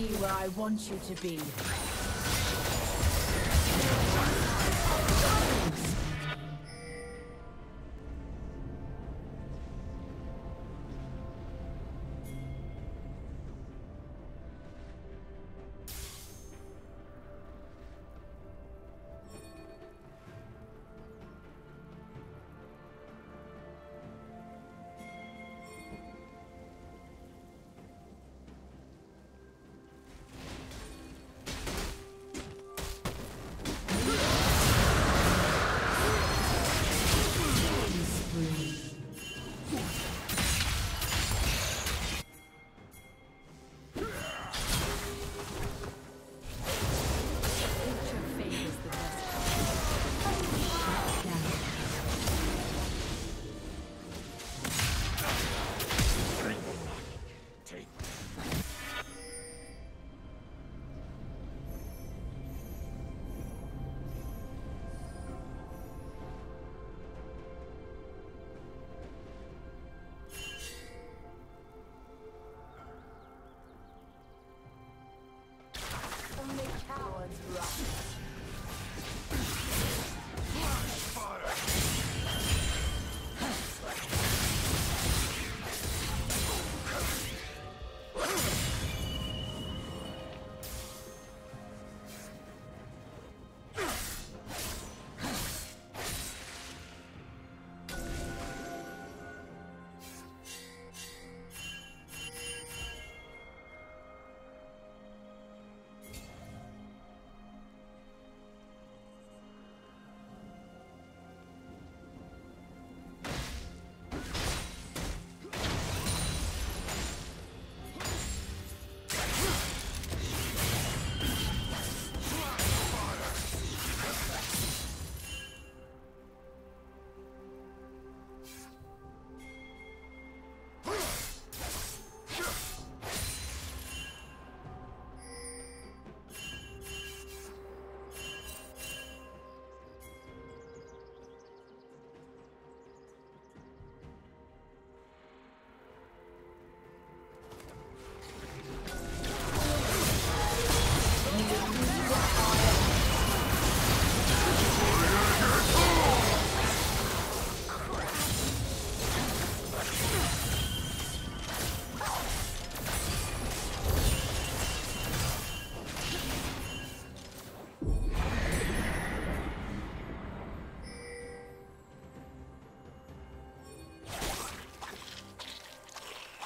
Be where I want you to be.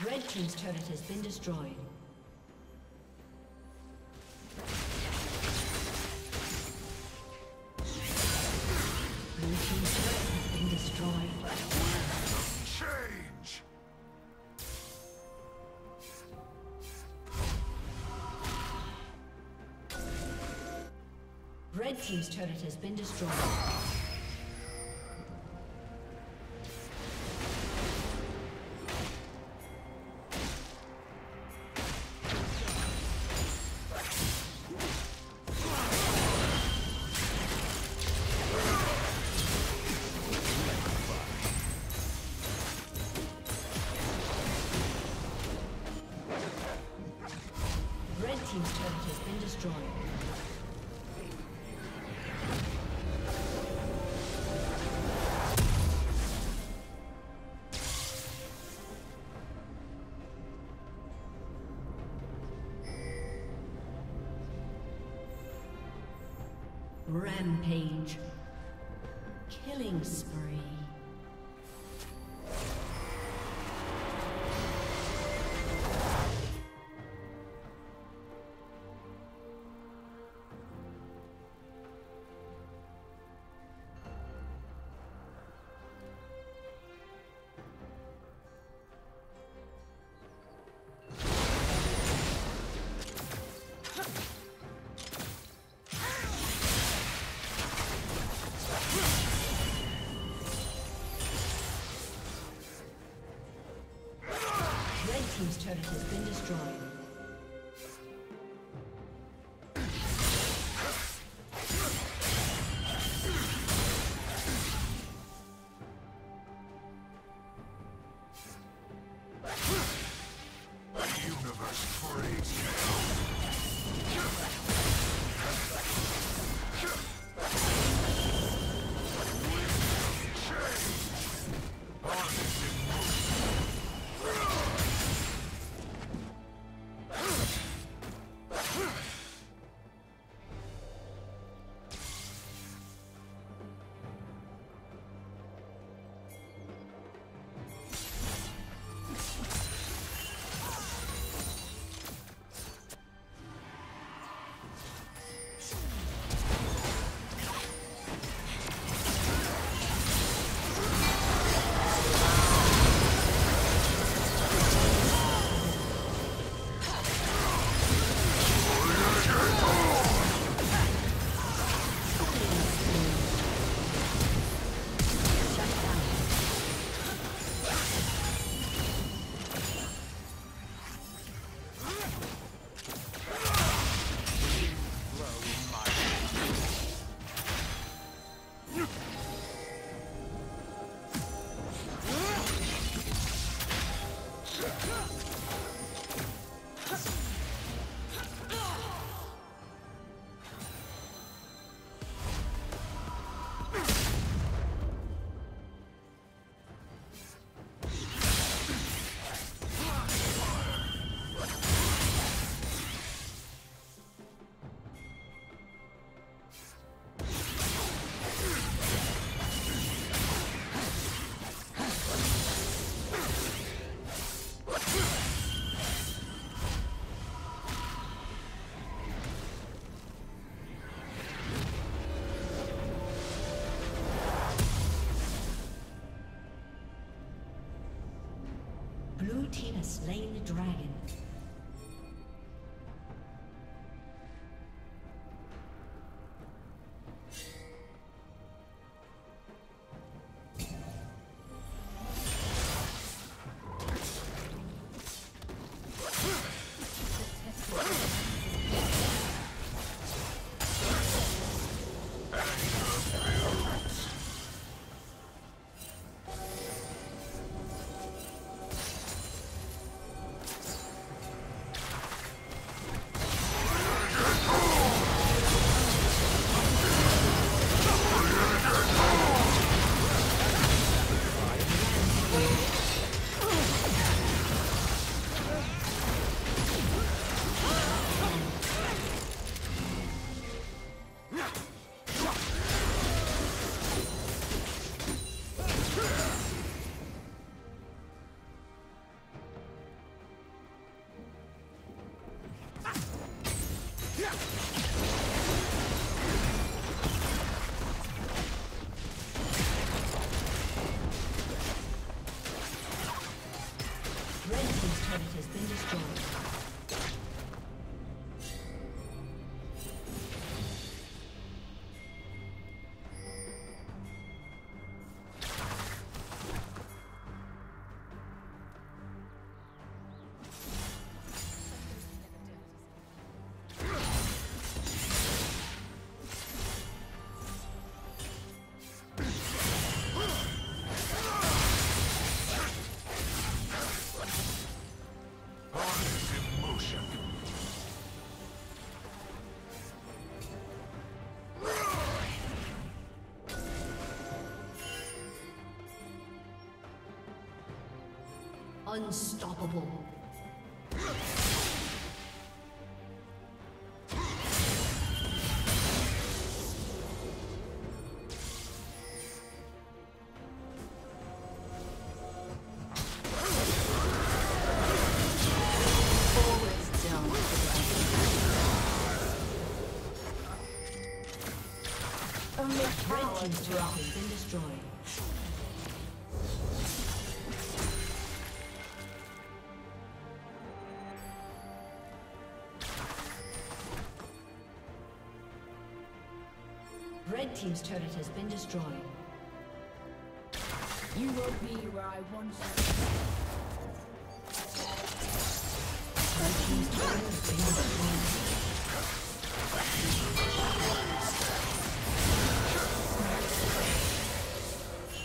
Red team's turret has been destroyed. Blue team's turret has been destroyed. Change! Red team's turret has been destroyed. Rampage. Killing spree. dragon. Unstoppable. Red Team's turret has been destroyed. You will be where I want you. Red Team's turret has been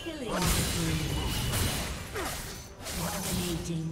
destroyed. Killing spree. Dominating.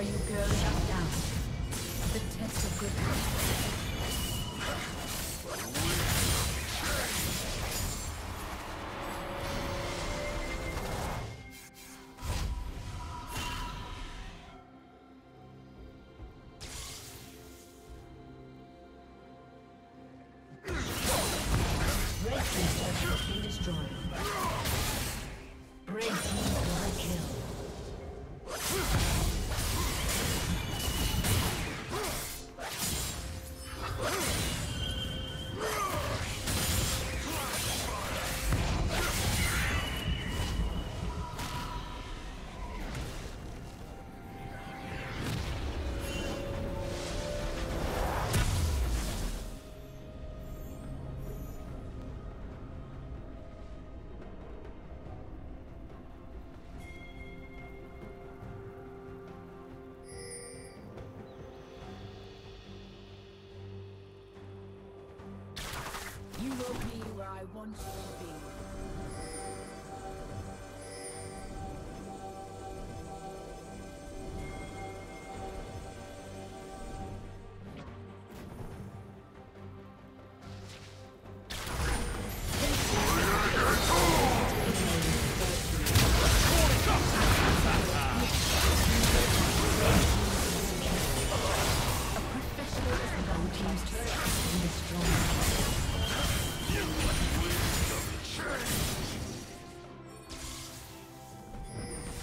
or you go shut down. The test of goodness. I want you to be.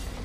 destroyed.